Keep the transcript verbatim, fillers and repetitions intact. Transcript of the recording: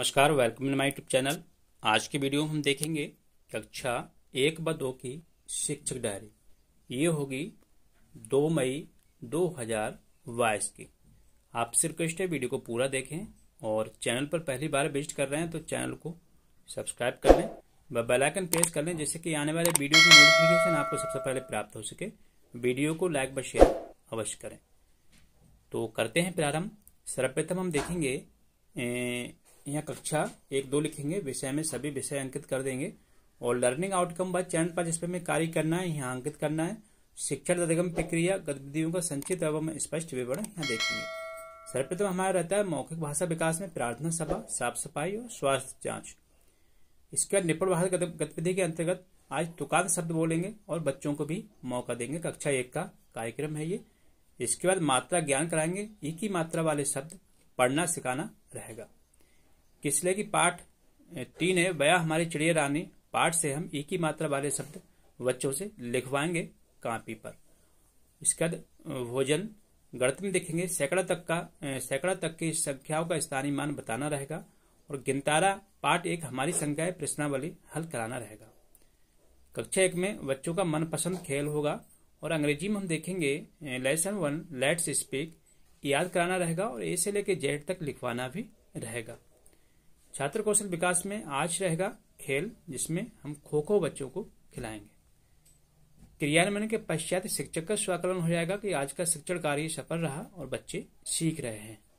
नमस्कार, welcome to my YouTube channel. आज के वीडियो में हम देखेंगे कक्षा एक व दो की शिक्षक डायरी। ये होगी दो मई दो हजार बाईस की। आपसे रिक्वेस्ट है वीडियो को पूरा देखें, और चैनल पर पहली बार विजिट कर रहे हैं तो चैनल को सब्सक्राइब कर लें व बेल आइकन प्रेस कर लें, जिससे कि आने वाले वीडियो की नोटिफिकेशन आपको सबसे पहले प्राप्त हो सके। वीडियो को लाइक व शेयर अवश्य करें। तो करते हैं प्रारंभ। सर्वप्रथम हम देखेंगे ए, यहाँ कक्षा एक दो लिखेंगे, विषय में सभी विषय अंकित कर देंगे, और लर्निंग आउटकम व चरण पर जिसपे हमें कार्य करना है यहाँ अंकित करना है। शिक्षण तदगम प्रक्रिया गतिविधियों का संचित एवं स्पष्ट विवरण यहाँ देखेंगे। सर्वप्रथम हमारा रहता है मौखिक भाषा विकास में प्रार्थना सभा, साफ सफाई और स्वास्थ्य जांच। इसके बाद निपुण भाषा गतिविधि के अंतर्गत आज तुकांत शब्द बोलेंगे और बच्चों को भी मौका देंगे। कक्षा एक का कार्यक्रम है ये। इसके बाद मात्रा ज्ञान कराएंगे, एक ही मात्रा वाले शब्द पढ़ना सिखाना रहेगा। किसले की पाठ तीन है, बया हमारी चिड़िया रानी, पाठ से हम एक ही मात्रा वाले शब्द बच्चों से लिखवाएंगे कापी पर। इसके बाद भोजन गणित में देखेंगे, सैकड़ा तक का सैकड़ा तक की संख्याओं का स्थानीय मान बताना रहेगा, और गिनतारा पाठ एक हमारी संख्या है, प्रश्नावली हल कराना रहेगा। कक्षा एक में बच्चों का मनपसंद खेल होगा, और अंग्रेजी में हम देखेंगे लेसन वन लेट्स स्पीक याद कराना रहेगा, और ए से लेकर जेड तक लिखवाना भी रहेगा। छात्र कौशल विकास में आज रहेगा खेल, जिसमें हम खो खो बच्चों को खिलाएंगे। क्रियान्वयन के पश्चात शिक्षक का स्वाकलन हो जाएगा कि आज का शिक्षण कार्य सफल रहा और बच्चे सीख रहे हैं।